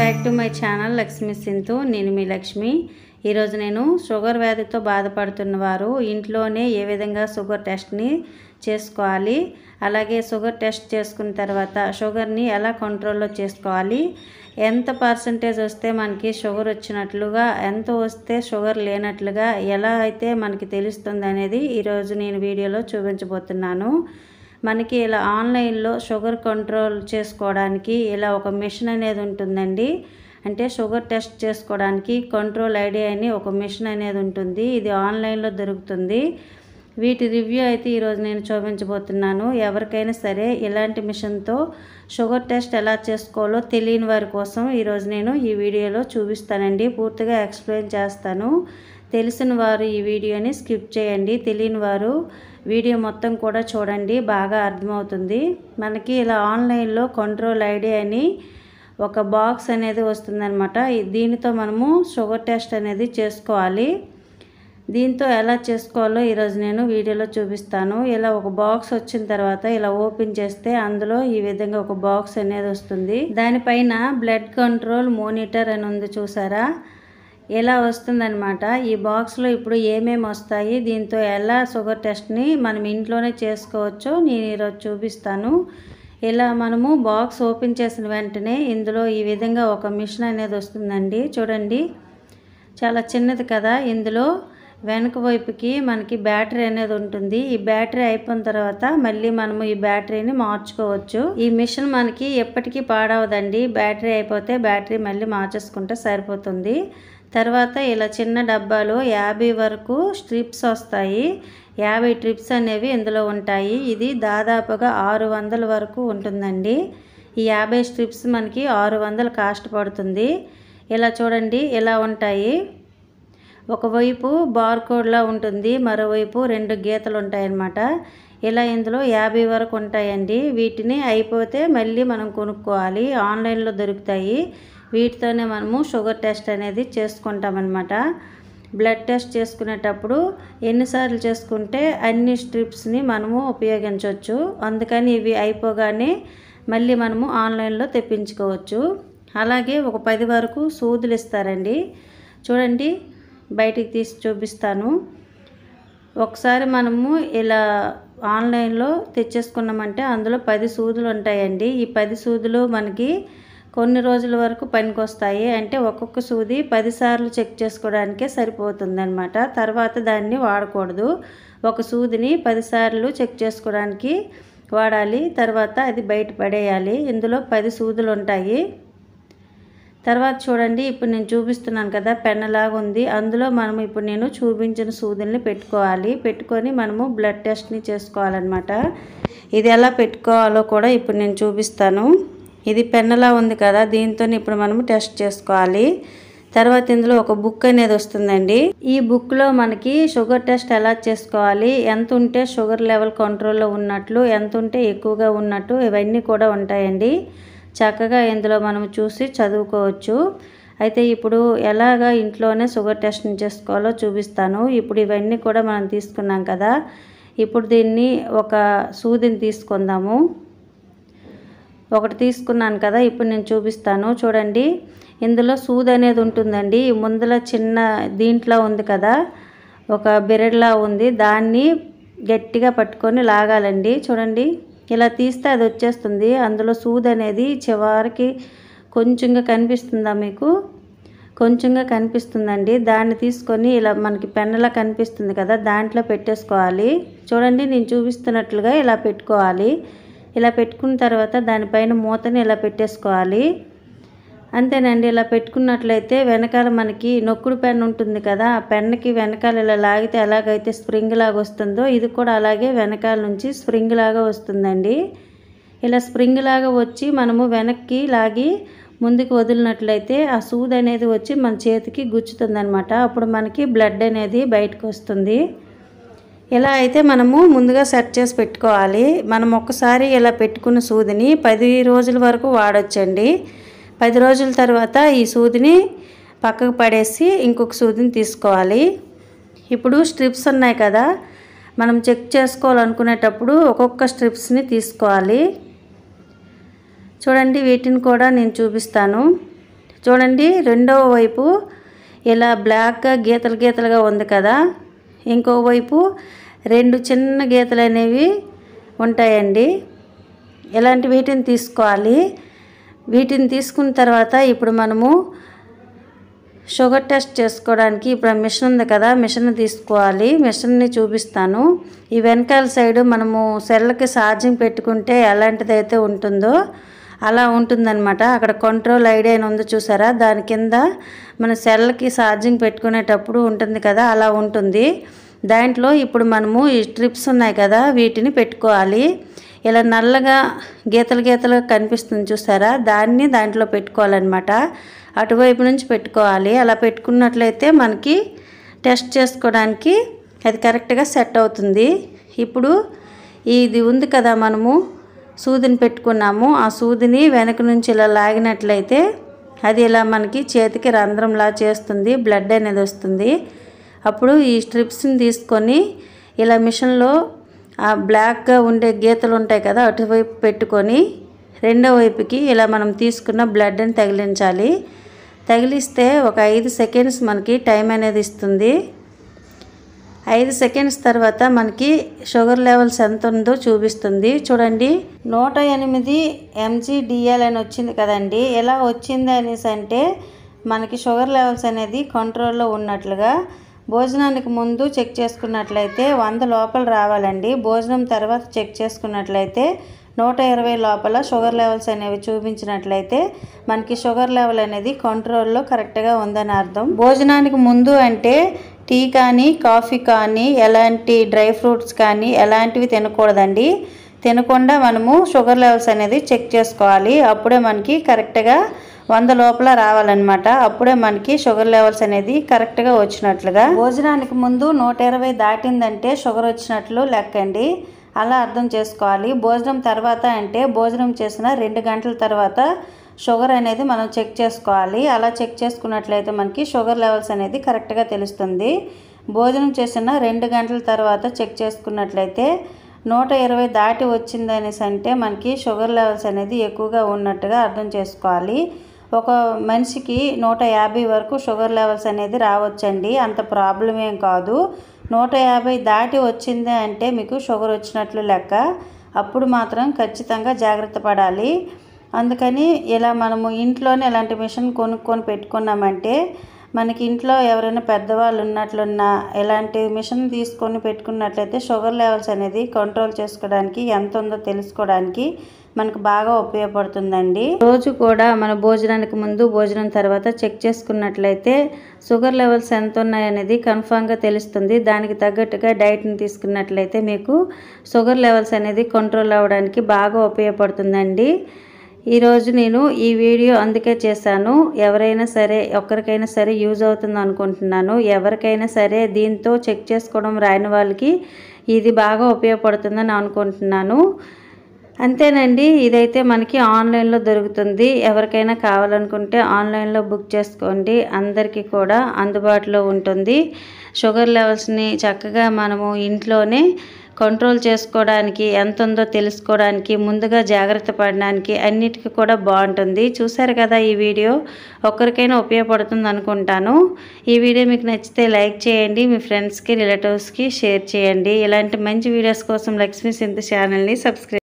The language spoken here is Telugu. Back to my channel Lakshmi Sindhu. नेनु मी लक्ष्मी। ई रोजु नेनु शुगर व्याधि तो बाधपडुतुन्नारू इंट्लोने ए विधंगा शुगर टेस्ट नी चेसुकोवाली, अलागे शुगर टेस्ट चेसुकुन्न तर्वात शुगर नी एला कंट्रोल लो चेसुकोवाली, एंत पर्सेंटेज वस्ते मनकी शुगर वच्चिनट्लुगा, एंत वस्ते शुगर लेनट्लुगा एला अयिते मनकी तेलुस्तुंदी अनेदी ई रोजु नेनु वीडियोलो चूपिंचबोतुन्नानु। మనకి ఇలా ఆన్లైన్ లో షుగర్ కంట్రోల్ చేసుకోవడానికి ఇలా ఒక మెషిన్ అనేది ఉంటుందండి। అంటే షుగర్ టెస్ట్ చేసుకోవడానికి కంట్రోల్ ఐడి అని ఒక మెషిన్ అనేది ఉంటుంది, ఇది ఆన్లైన్ లో దొరుకుతుంది। వీటి రివ్యూ అయితే ఈ రోజు నేను చూపించబోతున్నాను। ఎవరికైనా సరే ఇలాంటి మెషిన్ తో షుగర్ టెస్ట్ ఎలా చేసుకోవాలో తెలియని వారి కోసం ఈ రోజు నేను ఈ వీడియోలో చూపిస్తానండి, పూర్తిగా ఎక్స్‌ప్లెయిన్ చేస్తాను। తెలిసిన వారు ఈ వీడియోని స్కిప్ చేయండి, తెలియని వారు వీడియో మొత్తం కూడా చూడండి, బాగా అర్థమవుతుంది। మనకి ఇలా ఆన్లైన్ లో కంట్రోల్ ఐడి అని ఒక బాక్స్ అనేది వస్తుందన్నమాట, దీనితో మనము షుగర్ టెస్ట్ అనేది చేసుకోవాలి। దీంతో ఎలా చేసుకోవాలో ఈ రోజు నేను వీడియోలో చూపిస్తాను। ఇలా ఒక బాక్స్ వచ్చిన తర్వాత ఇలా ఓపెన్ చేస్తే అందులో ఈ విధంగా ఒక బాక్స్ అనేది వస్తుంది, దానిపైన బ్లడ్ కంట్రోల్ మానిటర్ అని ఉంది, చూసారా ఎలా వస్తుందన్నమాట। ఈ బాక్స్ లో ఇప్పుడు ఏమేం వస్తాయి, దీంతో ఎలా షుగర్ టెస్ట్ ని మనం ఇంట్లోనే చేసుకోవచ్చో నేను ఈ రోజు చూపిస్తాను। ఇలా మనము బాక్స్ ఓపెన్ చేసిన వెంటనే ఇందులో ఈ విధంగా ఒక మిషన్ అనేది వస్తుందండి, చూడండి చాలా చిన్నది కదా। ఇందులో వెనక వైపుకి మనకి బ్యాటరీ అనేది ఉంటుంది, ఈ బ్యాటరీ అయిపోయిన తర్వాత మళ్ళీ మనము ఈ బ్యాటరీని మార్చుకోవచ్చు। ఈ మిషన్ మనకి ఎప్పటికీ పాడవదండి, బ్యాటరీ అయిపోతే బ్యాటరీ మళ్ళీ మార్చేసుకుంటే సరిపోతుంది। తర్వాత ఇలా చిన్న డబ్బాలో 50 వరకు స్ట్రిప్స్ వస్తాయి, 50 ట్రిప్స్ అనేవి ఇందులో ఉంటాయి। ఇది దాదాపుగా 600 వరకు ఉంటుందండి, ఈ 50 స్ట్రిప్స్ మనకి 600 కాస్ట్ పడుతుంది। ఇలా చూడండి ఇలా ఉంటాయి, ఒకవైపు బార్ కోడ్ లా ఉంటుంది, మరోవైపు రెండు గీతలు ఉంటాయి అన్నమాట। ఇలా ఇందులో 50 వరకు ఉంటాయండి, వీటిని అయిపోతే మళ్ళీ మనం కొనుక్కోవాలి, ఆన్లైన్ లో దొరుకుతాయి। వీటితోనే మనము షుగర్ టెస్ట్ అనేది చేసుకుంటామన్నమాట। బ్లడ్ టెస్ట్ చేసుకునేటప్పుడు ఎన్నిసార్లు చేసుకుంటే అన్ని స్ట్రిప్స్ని మనము ఉపయోగించవచ్చు, అందుకని ఇవి అయిపోగానే మళ్ళీ మనము ఆన్లైన్లో తెప్పించుకోవచ్చు। అలాగే ఒక 10 వరకు సూదులు ఇస్తారండి, చూడండి బయటికి తీసి చూపిస్తాను। ఒకసారి మనము ఇలా ఆన్లైన్లో తెచ్చేసుకున్నామంటే అందులో 10 సూదులు ఉంటాయండి, ఈ 10 సూదులు మనకి కొన్ని రోజుల వరకు పనికొస్తాయి। అంటే ఒక్కొక్క సూది 10 సార్లు చెక్ చేసుకోవడానికే సరిపోతుందన్నమాట, తర్వాత దాన్ని వాడకూడదు। ఒక సూదిని 10 సార్లు చెక్ చేసుకోవడానికి వాడాలి, తర్వాత అది బయట పడేయాలి। ఇందులో 10 సూదులు ఉంటాయి। తర్వాత చూడండి ఇప్పుడు నేను చూపిస్తున్నాను కదా పెన్ లాగా ఉంది, అందులో మనము ఇప్పుడు నేను చూపించిన సూదుల్ని పెట్టుకోవాలి, పెట్టుకొని మనము బ్లడ్ టెస్ట్ని చేసుకోవాలన్నమాట। ఇది ఎలా పెట్టుకోవాలో కూడా ఇప్పుడు నేను చూపిస్తాను, ఇది పెన్నలా ఉంది కదా, దీంతోనే ఇప్పుడు మనము టెస్ట్ చేసుకోవాలి। తర్వాత ఇందులో ఒక బుక్ అనేది వస్తుందండి, ఈ బుక్ లో మనకి షుగర్ టెస్ట్ ఎలా చేసుకోవాలి, ఎంత ఉంటే షుగర్ లెవెల్ కంట్రోల్ లో ఉన్నట్లు, ఎంత ఉంటే ఎక్కువగా ఉన్నట్టు ఇవన్నీ కూడా ఉంటాయండి। చక్కగా ఇందులో మనం చూసి చదువుకోవచ్చు। అయితే ఇప్పుడు ఎలాగా ఇంట్లోనే షుగర్ టెస్ట్ చేసుకోవాలో చూపిస్తాను। ఇప్పుడు ఇవన్నీ కూడా మనం తీసుకున్నాం కదా, ఇప్పుడు దీన్ని ఒక సూదిని తీసుకుందాము, ఒకటి తీసుకున్నాను కదా, ఇప్పుడు నేను చూపిస్తాను చూడండి। ఇందులో సూది అనేది ఉంటుందండి, ముందల చిన్న దీంట్లో ఉంది కదా ఒక బిరెడ్లా ఉంది, దాన్ని గట్టిగా పట్టుకొని లాగాలండి, చూడండి ఇలా తీస్తే అది వచ్చేస్తుంది। అందులో సూది అనేది చివరికి కొంచెంగా కనిపిస్తుందా మీకు, కొంచెంగా కనిపిస్తుందండి, దాన్ని తీసుకొని ఇలా మనకి పెన్నలా కనిపిస్తుంది కదా దాంట్లో పెట్టేసుకోవాలి। చూడండి నేను చూపిస్తున్నట్లుగా ఇలా పెట్టుకోవాలి, ఇలా పెట్టుకున్న తర్వాత దానిపైన మూతని ఇలా పెట్టేసుకోవాలి, అంతేనండి। ఇలా పెట్టుకున్నట్లయితే వెనకాల మనకి నొక్కుడు పెన్ ఉంటుంది కదా, ఆ పెన్కి వెనకాల ఇలా లాగితే ఎలాగైతే స్ప్రింగ్ లాగా వస్తుందో ఇది కూడా అలాగే వెనకాల నుంచి స్ప్రింగ్ లాగా వస్తుందండి। ఇలా స్ప్రింగ్ లాగా వచ్చి మనము వెనక్కి లాగి ముందుకు వదిలినట్లయితే ఆ సూది అనేది వచ్చి మన చేతికి గుచ్చుతుందన్నమాట, అప్పుడు మనకి బ్లడ్ అనేది బయటకు వస్తుంది। ఇలా అయితే మనము ముందుగా సెట్ చేసి పెట్టుకోవాలి। మనం ఒక్కసారి ఇలా పెట్టుకున్న సూదిని 10 రోజుల వరకు వాడొచ్చండి, 10 రోజుల తర్వాత ఈ సూదిని పక్కకు పడేసి ఇంకొక సూదిని తీసుకోవాలి। ఇప్పుడు స్ట్రిప్స్ ఉన్నాయి కదా, మనం చెక్ చేసుకోవాలనుకునేటప్పుడు ఒక్కొక్క స్ట్రిప్స్ని తీసుకోవాలి, చూడండి వీటిని కూడా నేను చూపిస్తాను। చూడండి రెండవ వైపు ఇలా బ్లాక్ గా గీతలు గీతలుగా ఉంది కదా, ఇంకో వైపు రెండు చిన్న గీతలు అనేవి ఉంటాయండి. ఇలాంటి వీటిని తీసుకోవాలి. వీటిని తీసుకున్న తర్వాత ఇప్పుడు మనము షుగర్ టెస్ట్ చేసుకోవడానికి ఇప్పుడు మిషన్ ఉంది కదా, మిషన్ తీసుకోవాలి. మిషన్ని చూపిస్తాను. ఈ వెనకాల సైడ్ మనము సెల్కి ఛార్జింగ్ పెట్టుకుంటే ఎలాంటిదైతే ఉంటుందో అలా ఉంటుందన్నమాట. అక్కడ కంట్రోల్ ఐడి అని ఉంది చూసారా, దాని కింద మన సెల్కి ఛార్జింగ్ పెట్టుకునేటప్పుడు ఉంటుంది కదా అలా ఉంటుంది. దాంట్లో ఇప్పుడు మనము ఈ స్ట్రిప్స్ ఉన్నాయి కదా వీటిని పెట్టుకోవాలి. ఇలా నల్లగా గీతలు గీతలు కనిపిస్తుంది చూసారా, దాన్ని దాంట్లో పెట్టుకోవాలన్నమాట. అటువైపు నుంచి పెట్టుకోవాలి. అలా పెట్టుకున్నట్లయితే మనకి టెస్ట్ చేసుకోవడానికి అది కరెక్ట్గా సెట్ అవుతుంది. ఇప్పుడు ఇది ఉంది కదా మనము సూదిని పెట్టుకున్నాము, ఆ సూదిని వెనక నుంచి ఇలా లాగినట్లయితే అది ఇలా మనకి చేతికి రంధ్రంలా చేస్తుంది, బ్లడ్ అనేది వస్తుంది. అప్పుడు ఈ స్ట్రిప్స్ని తీసుకొని ఇలా మిషన్లో ఆ బ్లాక్గా ఉండే గీతలు ఉంటాయి కదా అటువైపు పెట్టుకొని రెండో వైపుకి ఇలా మనం తీసుకున్న బ్లడ్ని తగిలించాలి. తగిలిస్తే ఒక 5 సెకండ్స్ మనకి టైం అనేది ఇస్తుంది. 5 సెకండ్స్ తర్వాత మనకి షుగర్ లెవెల్స్ ఎంత ఉందో చూపిస్తుంది. చూడండి 108 mg DL అని వచ్చింది కదండి. ఎలా వచ్చింది అనేసి అంటే మనకి షుగర్ లెవెల్స్ అనేది కంట్రోల్లో ఉన్నట్లుగా. భోజనానికి ముందు చెక్ చేసుకున్నట్లయితే 100 లోపల రావాలండి. భోజనం తర్వాత చెక్ చేసుకున్నట్లయితే 120 లోపల షుగర్ లెవెల్స్ అనేవి చూపించినట్లయితే మనకి షుగర్ లెవెల్ అనేది కంట్రోల్లో కరెక్ట్గా ఉందని అర్థం. భోజనానికి ముందు అంటే టీ కానీ కాఫీ కానీ ఎలాంటి డ్రై ఫ్రూట్స్ కానీ ఎలాంటివి తినకూడదండి. తినకుండా మనము షుగర్ లెవెల్స్ అనేది చెక్ చేసుకోవాలి. అప్పుడే మనకి కరెక్ట్గా 100 లోపల రావాలన్నమాట. అప్పుడే మనకి షుగర్ లెవెల్స్ అనేది కరెక్ట్గా వచ్చినట్లుగా. భోజనానికి ముందు 120 దాటిందంటే షుగర్ వచ్చినట్లు లెక్కండి, అలా అర్థం చేసుకోవాలి. భోజనం తర్వాత అంటే భోజనం చేసిన 2 గంటల తర్వాత షుగర్ అనేది మనం చెక్ చేసుకోవాలి. అలా చెక్ చేసుకున్నట్లయితే మనకి షుగర్ లెవెల్స్ అనేది కరెక్ట్గా తెలుస్తుంది. భోజనం చేసిన 2 గంటల తర్వాత చెక్ చేసుకున్నట్లయితే 120 దాటి వచ్చిందనేసి అంటే మనకి షుగర్ లెవెల్స్ అనేది ఎక్కువగా ఉన్నట్టుగా అర్థం చేసుకోవాలి. ఒక మనిషికి 150 వరకు షుగర్ లెవెల్స్ అనేది రావచ్చండి, అంత ప్రాబ్లం ఏం కాదు. 150 దాటి వచ్చింది అంటే మీకు షుగర్ వచ్చినట్లు లెక్క. అప్పుడు మాత్రం ఖచ్చితంగా జాగ్రత్త పడాలి. అందుకని ఇలా మనము ఇంట్లోనే ఇలాంటి మిషన్ కొనుక్కొని పెట్టుకున్నామంటే మనకి ఇంట్లో ఎవరైనా పెద్దవాళ్ళు ఉన్నట్లున్నా ఇలాంటి మిషన్ తీసుకొని పెట్టుకున్నట్లయితే షుగర్ లెవెల్స్ అనేది కంట్రోల్ చేసుకోవడానికి ఎంత ఉందో తెలుసుకోవడానికి మనకు బాగా ఉపయోగపడుతుందండి. రోజు కూడా మన భోజనానికి ముందు భోజనం తర్వాత చెక్ చేసుకున్నట్లయితే షుగర్ లెవెల్స్ ఎంత ఉన్నాయనేది కన్ఫామ్గా తెలుస్తుంది. దానికి తగ్గట్టుగా డైట్ని తీసుకున్నట్లయితే మీకు షుగర్ లెవెల్స్ అనేది కంట్రోల్ అవ్వడానికి బాగా ఉపయోగపడుతుందండి. ఈరోజు నేను ఈ వీడియో అందుకే చేశాను. ఎవరైనా సరే ఒక్కరికైనా సరే యూజ్ అవుతుంది అనుకుంటున్నాను. ఎవరికైనా సరే దీంతో చెక్ చేసుకోవడం రాని వాళ్ళకి ఇది బాగా ఉపయోగపడుతుందని అనుకుంటున్నాను. అంతేనండి, ఇదైతే మనకి ఆన్లైన్లో దొరుకుతుంది. ఎవరికైనా కావాలనుకుంటే ఆన్లైన్లో బుక్ చేసుకోండి, అందరికీ కూడా అందుబాటులో ఉంటుంది. షుగర్ లెవెల్స్ని చక్కగా మనము ఇంట్లోనే కంట్రోల్ చేసుకోవడానికి ఎంత ఉందో తెలుసుకోవడానికి ముందుగా జాగ్రత్త పడడానికి అన్నిటికీ కూడా బాగుంటుంది. చూసారు కదా, ఈ వీడియో ఒక్కరికైనా ఉపయోగపడుతుంది అనుకుంటాను. ఈ వీడియో మీకు నచ్చితే లైక్ చేయండి, మీ ఫ్రెండ్స్కి రిలేటివ్స్కి షేర్ చేయండి. ఇలాంటి మంచి వీడియోస్ కోసం లక్ష్మీ సింధు ఛానల్ని సబ్స్క్రైబ్